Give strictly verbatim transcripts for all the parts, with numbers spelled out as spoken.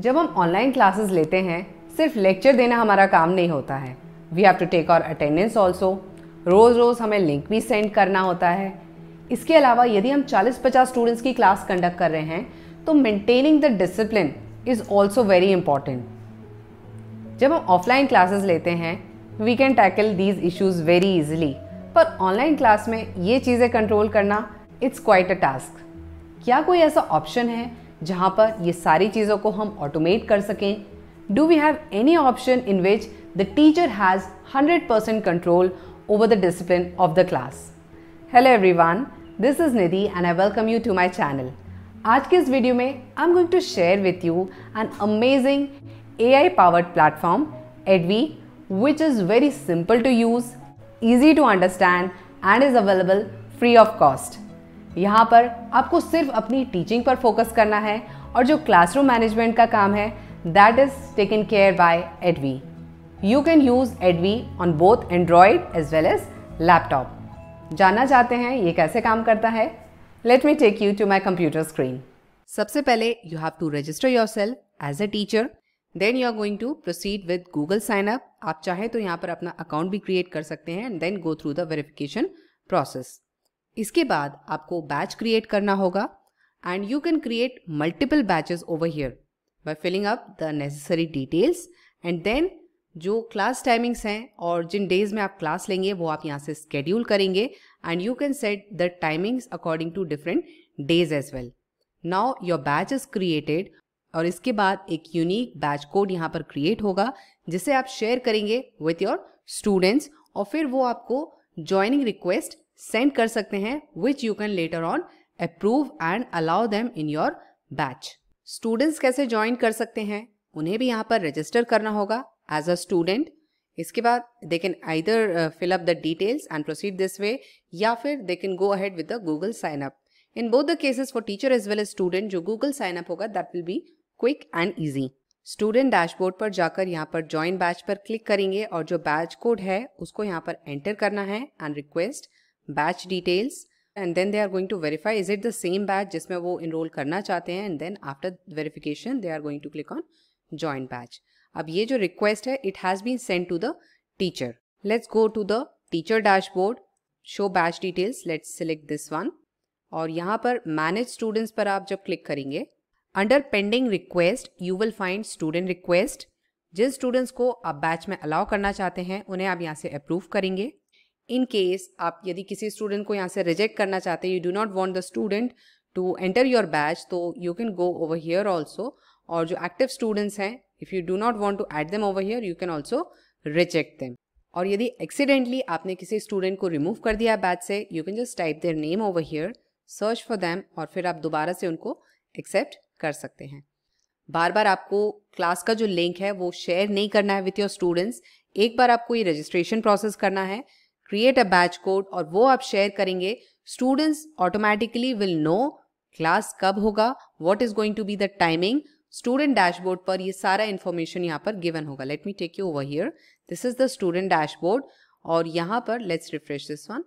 जब हम online classes लेते हैं सिर्फ लेक्चर देना हमारा काम नहीं होता है, we have to take our attendance also. रोज़ रोज़ हमें लिंक भी सेंड करना होता है। इसके अलावा यदि हम चालीस पचास स्टूडेंट्स की क्लास कंडक्ट कर रहे हैं तो maintaining the discipline is also very important. जब हम ऑफलाइन क्लासेस लेते हैं we can tackle these issues very easily, पर ऑनलाइन क्लास में ये चीज़ें कंट्रोल करना इट्स क्वाइट अ टास्क। क्या कोई ऐसा ऑप्शन है जहाँ पर ये सारी चीज़ों को हम ऑटोमेट कर सकें? Do we have any option in which the teacher has one hundred percent control over the discipline of the class? Hello everyone, this is Nidhi and I welcome you to my channel. आज के इस video में I'm going to share with you an amazing A I powered platform Edvi, which is very simple to use, easy to understand and is available free of cost. यहाँ पर आपको सिर्फ अपनी teaching पर फोकस करना है और जो क्लासरूम मैनेजमेंट का काम है that is taken care by Edvi. You can use Edvi on both Android as well as laptop. जानना चाहते हैं ये कैसे काम करता है? Let me take you to my computer screen. सबसे पहले you have to register yourself as a teacher. Then you are going to proceed with Google sign up. आप चाहे तो यहाँ पर अपना account भी create कर सकते हैं and then go through the verification process. इसके बाद आपको batch create करना होगा and you can create multiple batches over here by filling up the necessary details and then जो class timings हैं और जिन days में आप class लेंगे वो आप यहाँ से schedule करेंगे and you can set the timings according to different days as well. Now your batch is created और इसके बाद एक unique batch code यहाँ पर create होगा जिसे आप share करेंगे with your students और फिर वो आपको joining request send कर सकते हैं which you can later on approve and allow them in your batch. Students कैसे ज्वाइन कर सकते हैं उन्हें भी यहाँ पर रजिस्टर करना होगा एज अ स्टूडेंट। इसके बाद they can either fill up the details and proceed this way या फिर they can go ahead with the Google sign up. In both the cases for teacher as well as student जो Google sign up होगा that will be quick and easy. Student dashboard पर जाकर यहाँ पर join batch पर click करेंगे और जो बैच कोड है उसको यहाँ पर एंटर करना है and request batch details and then they are going to verify is it the same batch जिसमें वो enroll करना चाहते हैं and then after verification they are going to click on join batch. अब ये जो request है it has been sent to the teacher. Let's go to the teacher dashboard, show batch details, let's select this one और यहाँ पर manage students पर आप जब click करेंगे under pending request you will find student request. Jin students को आप batch में allow करना चाहते हैं उन्हें आप यहाँ से approve करेंगे। इन केस आप यदि किसी स्टूडेंट को यहाँ से रिजेक्ट करना चाहते हैं, you do not want the student to enter your batch, तो you can go over here also. और जो एक्टिव स्टूडेंट्स हैं if you do not want to add them over here you can also reject them. और यदि accidentally आपने किसी student को remove कर दिया बैच से you can just type their name over here, search for them और फिर आप दोबारा से उनको एक्सेप्ट कर सकते हैं। बार बार आपको क्लास का जो लिंक है वो शेयर नहीं करना है विथ योर स्टूडेंट्स। एक बार आपको ये रजिस्ट्रेशन प्रोसेस करना है, क्रिएट अ बैच कोड और वो आप शेयर करेंगे। Students automatically will know class कब होगा, what is going to be the timing. Student dashboard पर ये सारा इन्फॉर्मेशन यहाँ पर गिवन होगा। Let me take you over here, this is the student dashboard और यहाँ पर लेट्स रिफ्रेश दिस वन।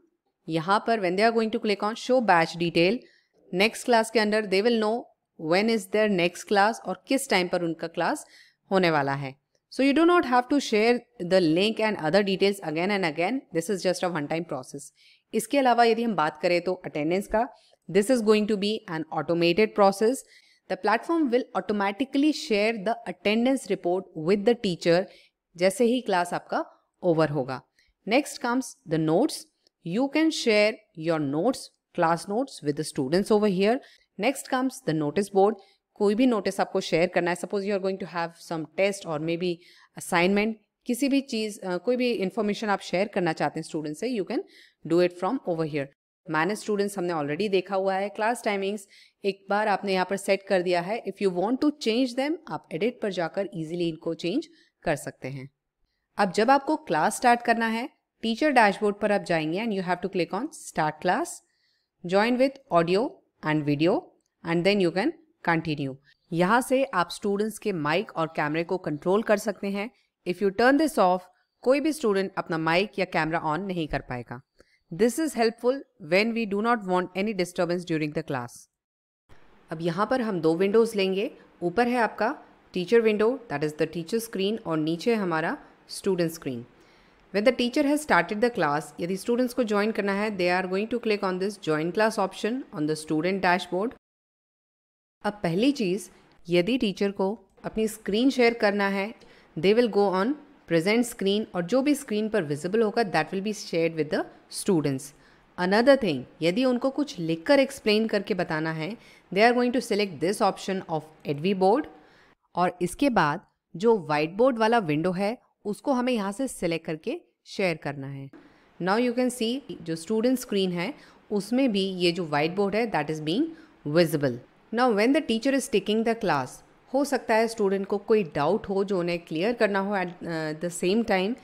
यहाँ पर when they are going to click on show batch detail next class के under they will know when is there next class और किस time पर उनका क्लास होने वाला है। So you do not have to share the link and other details again and again. This is just a one-time process. इसके अलावा यदि हम बात करें तो attendance का, this is going to be an automated process. The platform will automatically share the attendance report with the teacher जैसे ही class आपका over होगा. Next comes the notes. You can share your notes, class notes with the students over here. Next comes the notice board. कोई भी notice आपको share करना है, suppose you are going to have some test और may be assignment, किसी भी चीज़ uh, कोई भी इन्फॉर्मेशन आप शेयर करना चाहते हैं स्टूडेंट्स से, you can do it from over here. Manage students हमने ऑलरेडी देखा हुआ है। क्लास टाइमिंग्स एक बार आपने यहाँ पर सेट कर दिया है। If you want to change them आप एडिट पर जाकर ईजिली इनको चेंज कर सकते हैं। अब जब आपको क्लास स्टार्ट करना है टीचर डैशबोर्ड पर आप जाएंगे and you have to click on start class, join with audio and video and then you can continue. यहाँ से आप स्टूडेंट्स के माइक और कैमरे को कंट्रोल कर सकते हैं। If you turn this off कोई भी स्टूडेंट अपना माइक या कैमरा ऑन नहीं कर पाएगा। This is helpful when we do not want any disturbance during the class. अब यहाँ पर हम दो विंडोज लेंगे, ऊपर है आपका teacher window, that is the teacher screen, और नीचे हमारा student screen. When the teacher has started the class, यदि students को join करना है, they are going to click on this join class option on the student dashboard. अब पहली चीज़, यदि teacher को अपनी screen share करना है, they will go on present screen और जो भी screen पर visible होगा, that will be shared with the students. Another thing, यदि उनको कुछ लिखकर explain करके बताना है, they are going to select this option of Edvi board और इसके बाद जो whiteboard वाला window है, उसको हमें यहाँ से select करके share करना है. Now you can see जो student screen है, उसमें भी ये जो whiteboard है, that is being visible. Now when the teacher is taking the class, हो सकता है student को कोई doubt हो जो उन्हें clear करना हो at uh, the same time.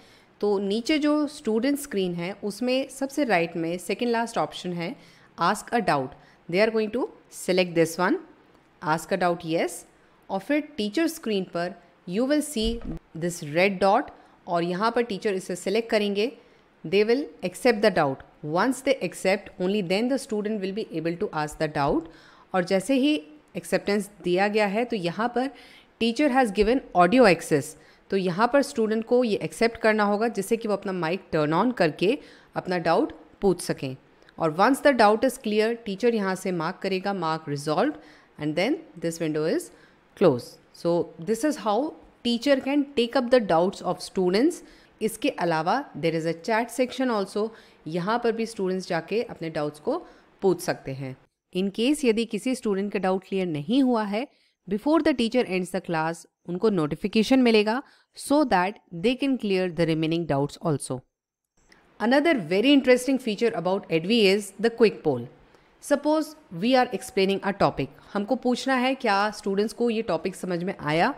तो नीचे जो स्टूडेंट स्क्रीन है उसमें सबसे राइट right में सेकंड लास्ट ऑप्शन है ask a doubt. They are going to select this one ask a doubt yes और फिर टीचर स्क्रीन पर you will see this red dot और यहाँ पर टीचर इसे सेलेक्ट करेंगे. They will accept the doubt. Once they accept only then the student will be able to ask the doubt. और जैसे ही एक्सेप्टेंस दिया गया है तो यहाँ पर teacher has given audio access. तो यहाँ पर स्टूडेंट को ये एक्सेप्ट करना होगा जिससे कि वो अपना माइक टर्न ऑन करके अपना डाउट पूछ सकें. और once the doubt is clear teacher यहाँ से मार्क करेगा mark resolve and then this window is close. So this is how teacher can take up the doubts of students. इसके अलावा there is a chat section also. यहाँ पर भी students जाके अपने डाउट्स को पूछ सकते हैं. इन केस यदि किसी स्टूडेंट का डाउट क्लियर नहीं हुआ है before the teacher ends the class उनको नोटिफिकेशन मिलेगा so that they can clear the remaining doubts also. Another very interesting feature about Edvi is the quick poll. Suppose we are explaining a topic. हमको पूछना है क्या students को ये topic समझ में आया,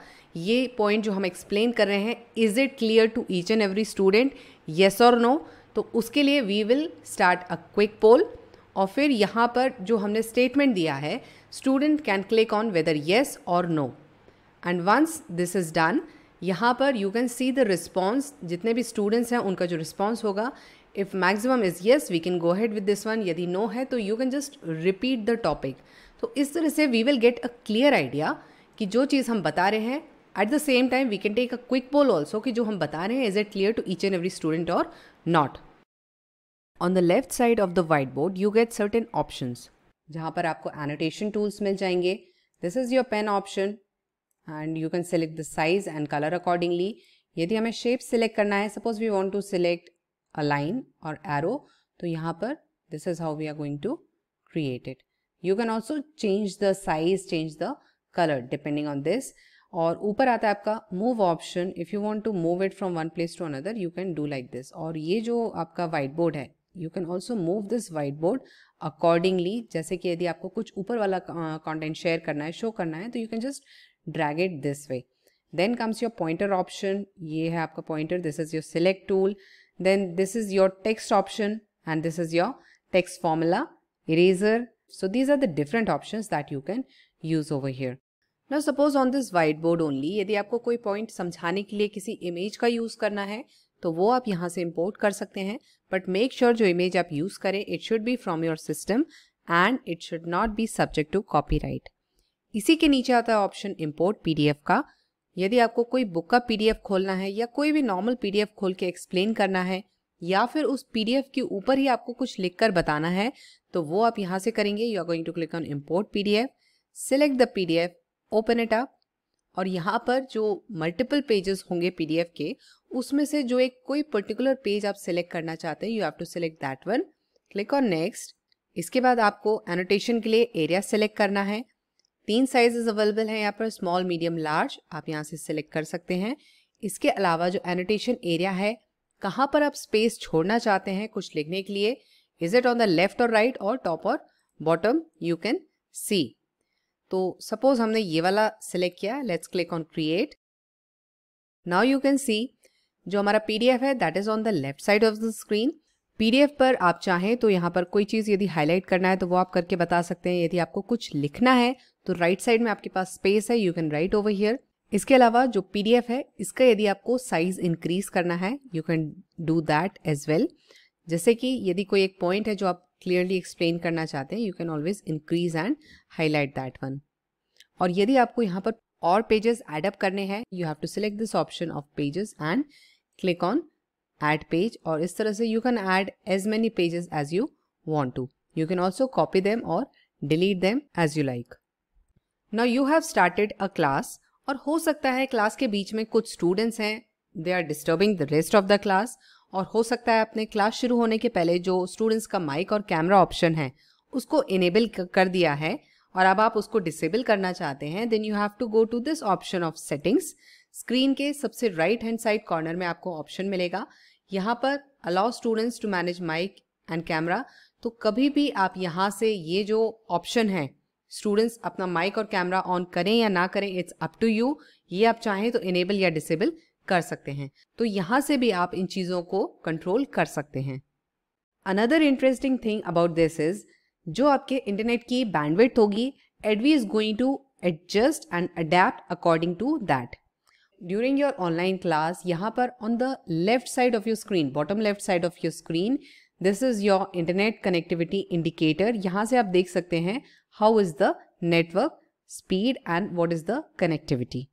ये point जो हम explain कर रहे हैं is it clear to each and every student, yes or no. तो उसके लिए we will start a quick poll और फिर यहाँ पर जो हमने statement दिया है student can click on whether yes or no. And once this is done, यहाँ पर you can see the response. जितने भी students हैं उनका जो response होगा, if maximum is yes, we can go ahead with this one. यदि no है तो you can just repeat the topic. तो इस तरह से we will get a clear idea कि जो चीज़ हम बता रहे हैं at the same time we can take a quick poll also कि जो हम बता रहे हैं is it clear to each and every student or not. On the left side of the whiteboard, you get certain options. जहाँ पर आपको annotation tools मिल जाएंगे. This is your pen option. And you can select the size and color accordingly. यदि हमें shape select करना है, suppose we want to select a line or arrow, तो यहाँ पर this is how we are going to create it. You can also change the size, change the color depending on this. और ऊपर आता है आपका move option. If you want to move it from one place to another, you can do like this. और ये जो आपका whiteboard है, you can also move this whiteboard accordingly. जैसे कि यदि आपको कुछ ऊपर वाला content share करना है, show करना है, तो you can just drag it this way. Then comes your pointer option. ये है आपका pointer. This is your select tool. Then this is your text option and this is your text formula, eraser. So these are the different options that you can use over here. Now suppose on this whiteboard only, यदि आपको कोई point समझाने के लिए किसी image का use करना है तो वो आप यहाँ से import कर सकते हैं. But make sure जो image आप use करें it should be from your system and it should not be subject to copyright. इसी के नीचे आता है ऑप्शन इंपोर्ट पीडीएफ का. यदि आपको कोई बुक का पीडीएफ खोलना है या कोई भी नॉर्मल पीडीएफ खोल के एक्सप्लेन करना है या फिर उस पीडीएफ के ऊपर ही आपको कुछ लिखकर बताना है तो वो आप यहाँ से करेंगे. You are going to click on import PDF, select the PDF, open it up और यहाँ पर जो मल्टीपल पेजेस होंगे पीडीएफ के उसमें से जो एक कोई पर्टिकुलर पेज आप सिलेक्ट करना चाहते हैं you have to select that one, click on next. इसके बाद आपको एनोटेशन के लिए एरिया सेलेक्ट करना है. तीन साइजेस अवेलेबल हैं यहाँ पर, स्मॉल, मीडियम, लार्ज. आप यहाँ से सिलेक्ट कर सकते हैं. इसके अलावा जो एनोटेशन एरिया है कहाँ पर आप स्पेस छोड़ना चाहते हैं कुछ लिखने के लिए, is it on the left और राइट और टॉप और बॉटम, यू कैन सी. तो सपोज हमने ये वाला सिलेक्ट किया. Let's click on create. Now you can see जो हमारा पीडीएफ है that is on the left side of the screen. PDF पर आप चाहें तो यहाँ पर कोई चीज़ यदि हाईलाइट करना है तो वो आप करके बता सकते हैं. यदि आपको कुछ लिखना है तो राइट साइड में आपके पास स्पेस है, you can write over here. इसके अलावा जो पीडीएफ है इसका यदि आपको साइज इंक्रीज करना है you can do that as well. जैसे कि यदि कोई एक पॉइंट है जो आप क्लियरली एक्सप्लेन करना चाहते हैं you can always increase and highlight that one. और यदि आपको यहाँ पर और पेजेस ऐड अप करने हैं, you have to select this option of pages and click on add page, और इस तरह से you can add as many pages as you want to. You can also copy them or delete them as you like. Now you have started a class, और हो सकता है class के बीच में कुछ स्टूडेंट्स हैं, they are disturbing the rest of the class, और हो सकता है अपने क्लास शुरू होने के पहले जो स्टूडेंट्स का माइक और कैमरा ऑप्शन है उसको इनेबल कर दिया है और अब आप उसको डिसेबल करना चाहते हैं. Then you have to go to this option of settings. Screen के सबसे राइट हैंड साइड कॉर्नर में आपको ऑप्शन मिलेगा, यहाँ पर allow students to manage mic and camera. तो कभी भी आप यहाँ से ये जो ऑप्शन है स्टूडेंट्स अपना माइक और कैमरा ऑन करें या ना करें, इट्स अप टू यू, ये आप चाहें तो इनेबल या डिसेबल कर सकते हैं. तो यहाँ से भी आप इन चीज़ों को कंट्रोल कर सकते हैं. Another interesting thing about this is जो आपके इंटरनेट की बैंडविड्थ होगी, एडवी is going to adjust and adapt according to that. During your online class यहाँ पर on the left side of your screen, bottom left side of your screen, this is your internet connectivity indicator. यहाँ से आप देख सकते हैं how is the network speed and what is the connectivity.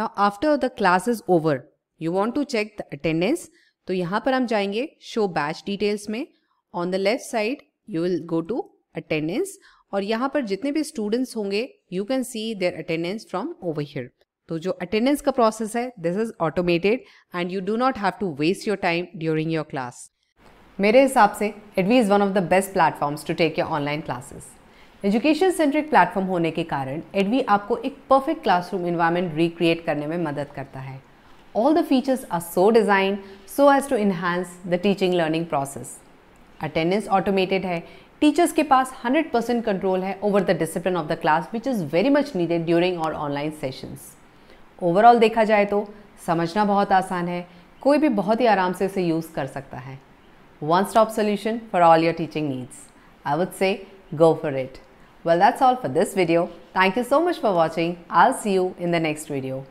Now after the class is over you want to check the attendance, तो यहाँ पर हम जाएंगे शो बैच डिटेल्स में. On the left side you will go to attendance और यहाँ पर जितने भी स्टूडेंट्स होंगे you can see their attendance from over here. तो जो अटेंडेंस का प्रोसेस है this is automated and you do not have to waste your time during your class. मेरे हिसाब से एडवी is one of the best platforms to take your online classes. Education centric platform होने के कारण एडवी आपको एक परफेक्ट क्लासरूम इन्वायरमेंट रिक्रिएट करने में मदद करता है. All the features are so design so as to enhance the teaching learning process. Attendance automated है, टीचर्स के पास हंड्रेड परसेंट कंट्रोल है over the discipline of the class which is very much needed during our online sessions. Overall देखा जाए तो समझना बहुत आसान है, कोई भी बहुत ही आराम से इसे यूज़ कर सकता है. One-stop solution for all your teaching needs. I would say go for it. Well, that's all for this video. Thank you so much for watching. I'll see you in the next video.